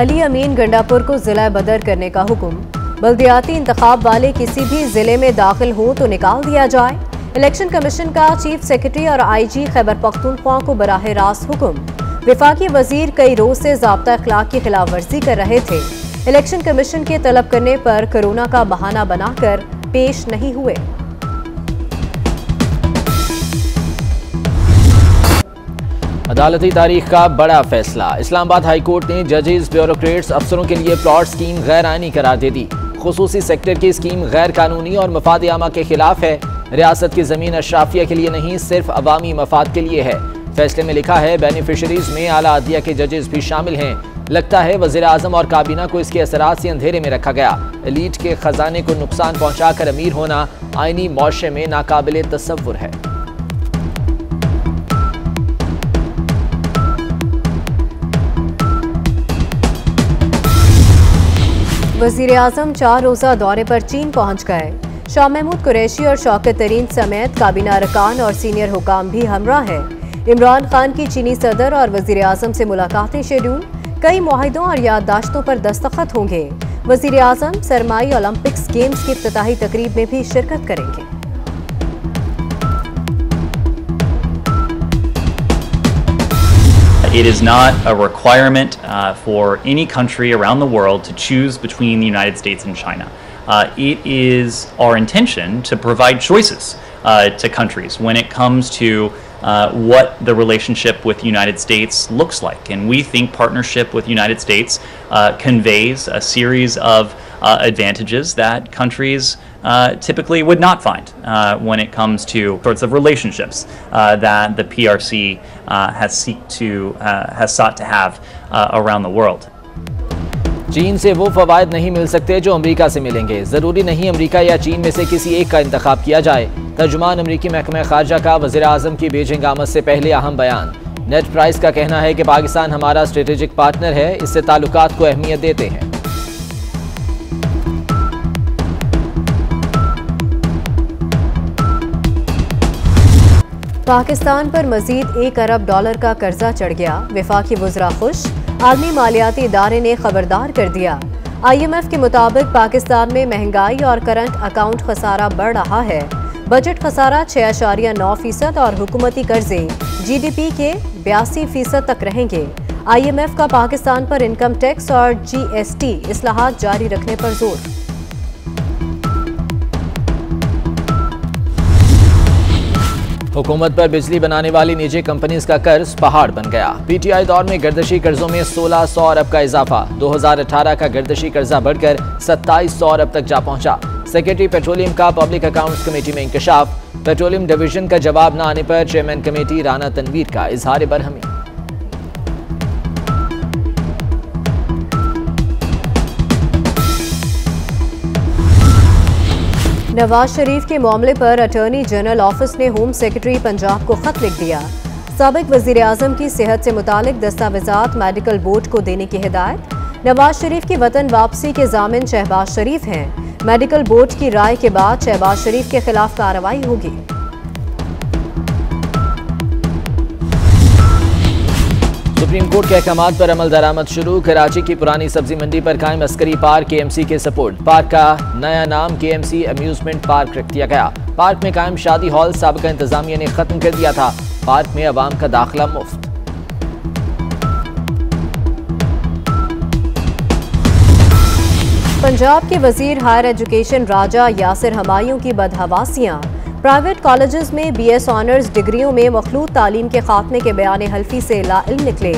अली अमीन गंडापुर को जिला बदर करने का हुक्म। बल्दियाती इंतखाब वाले किसी भी जिले में दाखिल हो तो निकाल दिया जाए। इलेक्शन कमीशन का चीफ सेक्रेटरी और IG खैबर पख्तूनख्वा को बराह रास्त हुक्म। विफाकी वजीर कई रोज से ज़ाब्ता अखलाक की खिलाफ वर्जी कर रहे थे। इलेक्शन कमीशन के तलब करने पर कोरोना का बहाना बनाकर पेश नहीं हुए। अदालती तारीख का बड़ा फैसला। इस्लामाबाद हाई कोर्ट ने जजेस, ब्यूरोक्रेट्स, अफसरों के लिए प्लॉट स्कीम गैर आइनी करार दे दी। खुसूसी सेक्टर की स्कीम गैर कानूनी और मफाद आमा के खिलाफ है। रियासत की ज़मीन अशराफिया के लिए नहीं, सिर्फ अवामी मफाद के लिए है। फैसले में लिखा है, बेनिफिशरीज में आला अदलिया के जजेस भी शामिल हैं। लगता है वज़ीर आज़म और काबीना को इसके असरात से अंधेरे में रखा गया। एलीट के खजाने को नुकसान पहुँचाकर अमीर होना आइनी माशरे में नाकाबिले तसव्वुर है। वज़ीर आज़म 4 रोज़ा दौरे पर चीन पहुँच गए। शाह महमूद कुरैशी और शौकत तरीन समेत काबीना अरकान और सीनियर हुकाम भी हमरा है। इमरान खान की चीनी सदर और वज़ीर आज़म से मुलाकातें शेड्यूल। कई मुआहिदों और याददाश्तों पर दस्तखत होंगे। वज़ीर आज़म सरमाई ओलंपिक्स गेम्स की इफ्तिताही तकरीब में भी शिरकत करेंगे। It is not a requirement for any country around the world to choose between the United States and China. It is our intention to provide choices to countries when it comes to what the relationship with the United States looks like. And we think partnership with the United States conveys a series of advantages that countries typically would not find when it comes to sorts of relationships that the PRC has sought to have around the world. चीन से वो फवायद नहीं मिल सकते जो America से मिलेंगे। ज़रूरी नहीं अमेरिका या चीन में से किसी एक का इंतखाब किया जाए। तर्जुमान अमेरिकी महकमा खारजा का वज़ीर आज़म की बीजिंग आमद से पहले अहम बयान। नेट प्राइस का कहना है कि पाकिस्तान हमारा स्ट्रेटेजिक पार्टनर है, इससे ताल्लुकात को अहमियत देते हैं। पाकिस्तान पर मजीद $1 अरब का कर्जा चढ़ गया। वफाकी वज़रा खुश। आलमी मालियाती इदारे ने खबरदार कर दिया। IMF के मुताबिक पाकिस्तान में महंगाई और करंट अकाउंट खसारा बढ़ रहा है। बजट खसारा 6.9% और हुकूमती कर्जे GDP के 82% तक रहेंगे। IMF का पाकिस्तान पर इनकम टैक्स और GST इस्लाहात जारी रखने पर जोर। हुकूमत पर बिजली बनाने वाली निजी कंपनीज का कर्ज पहाड़ बन गया। PTI दौर में गर्दशी कर्जों में 1600 अरब का इजाफा। 2018 का गर्दशी कर्जा बढ़कर 2700 अरब तक जा पहुंचा। सेक्रेटरी पेट्रोलियम का पब्लिक अकाउंट्स कमेटी में इंकशाफ। पेट्रोलियम डिवीजन का जवाब न आने पर चेयरमैन कमेटी राना तनवीर का इजहार बरहमी। नवाज शरीफ के मामले पर अटॉर्नी जनरल ऑफिस ने होम सेक्रेटरी पंजाब को खत लिख दिया। साबिक वज़ीर आज़म की सेहत से मुतालिक दस्तावेजात मेडिकल बोर्ड को देने की हिदायत। नवाज शरीफ की वतन वापसी के जामिन शहबाज शरीफ हैं। मेडिकल बोर्ड की राय के बाद शहबाज शरीफ के खिलाफ कार्रवाई होगी। सुप्रीम कोर्ट के अहकाम पर अमल दरामद शुरू। कराची की पुरानी सब्जी मंडी पर कायम अस्करी पार्क KMC के सपोर्ट। पार्क का नया नाम KMC अम्यूजमेंट पार्क रख दिया गया। पार्क में कायम शादी हॉल साबिका इंतजामिया ने खत्म कर दिया था। पार्क में आवाम का दाखिला मुफ्त। पंजाब के वजीर हायर एजुकेशन राजा यासिर हमायू की बदहवासियाँ। प्राइवेट कॉलेजेस में BS ऑनर्स डिग्रियों में मखलूत तालीम के खात्मे के बयान हल्फी से लाइल निकले।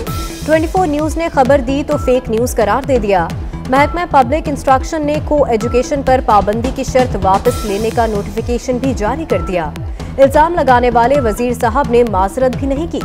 24 न्यूज़ ने खबर दी तो फेक न्यूज़ करार दे दिया। महकमा पब्लिक इंस्ट्रक्शन ने को एजुकेशन पर पाबंदी की शर्त वापस लेने का नोटिफिकेशन भी जारी कर दिया। इल्ज़ाम लगाने वाले वजीर साहब ने माजरत भी नहीं की।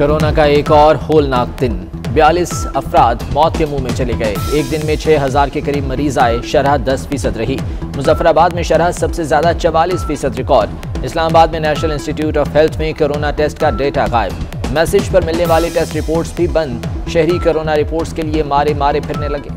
कोरोना का एक और होलनाक दिन। 42 अफराद मौत के मुंह में चले गए। एक दिन में 6000 के करीब मरीज आए। शरह 10% रही। मुजफ्फराबाद में शरह सबसे ज्यादा 44% रिकॉर्ड। इस्लामाबाद में नेशनल इंस्टीट्यूट ऑफ हेल्थ में कोरोना टेस्ट का डेटा गायब। मैसेज पर मिलने वाले टेस्ट रिपोर्ट्स भी बंद। शहरी कोरोना रिपोर्ट्स के लिए मारे मारे फिरने लगे।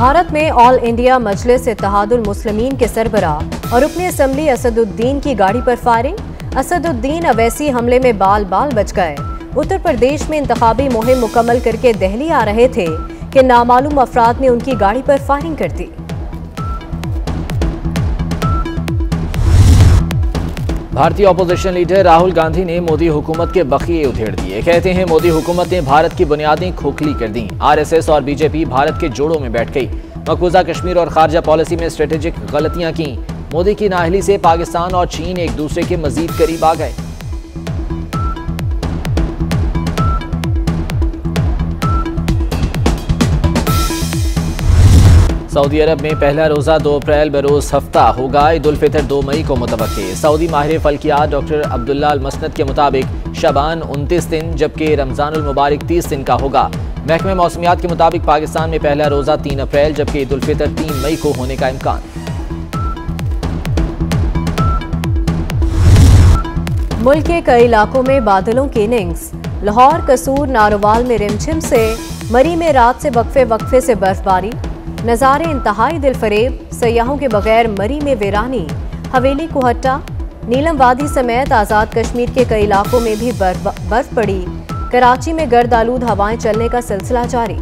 भारत में ऑल इंडिया मजलिस इत्तेहादुल मुस्लिमीन के सरबरा और रुकन असम्बली असदुद्दीन की गाड़ी पर फायरिंग। असदुद्दीन अवैसी हमले में बाल बाल बच गए। उत्तर प्रदेश में इंतखाबी मुहिम मुकम्मल करके दिल्ली आ रहे थे कि नामालूम अफराद ने उनकी गाड़ी पर फायरिंग कर दी। भारतीय अपोजिशन लीडर राहुल गांधी ने मोदी हुकूमत के बखिए उधेड़ दिए। कहते हैं मोदी हुकूमत ने भारत की बुनियादें खोखली कर दी। आरएसएस और बीजेपी भारत के जोड़ों में बैठ गई। मकबूजा कश्मीर और खारजा पॉलिसी में स्ट्रेटेजिक गलतियां की। मोदी की नाअहली से पाकिस्तान और चीन एक दूसरे के मजीद करीब आ गए। सऊदी अरब में पहला रोज़ा 2 अप्रैल बरोज़ हफ्ता होगा। ईद उल फितर 2 मई को मुतवक्के। सऊदी माहिर फल्कियात डॉक्टर अब्दुल्ला मसनत के मुताबिक शबान 29 दिन जबकि रमज़ानुल मुबारक 30 दिन का होगा। महकमे मौसमियात के मुताबिक पाकिस्तान में पहला रोज़ा 3 अप्रैल जबकि ईद उल फितर 3 मई को होने का इम्कान। मुल्क के कई इलाकों में बादलों की इनिंग्स। लाहौर, कसूर, नारोवाल में रिमझिम से, मरी में रात से वक्फे से बर्फबारी। नज़ारे इंतहाई दिलफरेब। सयाहों के बगैर मरी में वीरानी। हवेली, कोहट्टा, नीलम वादी समेत आज़ाद कश्मीर के कई इलाकों में भी बर्फ पड़ी। कराची में गर्द आलूद हवाएं चलने का सिलसिला जारी।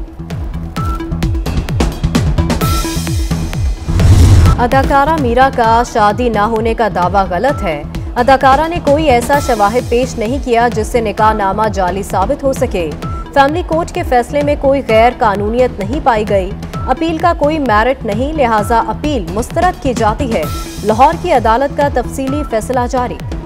अदाकारा मीरा का शादी ना होने का दावा गलत है। अदाकारा ने कोई ऐसा शवाहिद पेश नहीं किया जिससे निकाहनामा जाली साबित हो सके। फैमिली कोर्ट के फैसले में कोई गैर कानूनियत नहीं पाई गई। अपील का कोई मेरिट नहीं, लिहाजा अपील मुस्तरद की जाती है। लाहौर की अदालत का तफसीली फैसला जारी।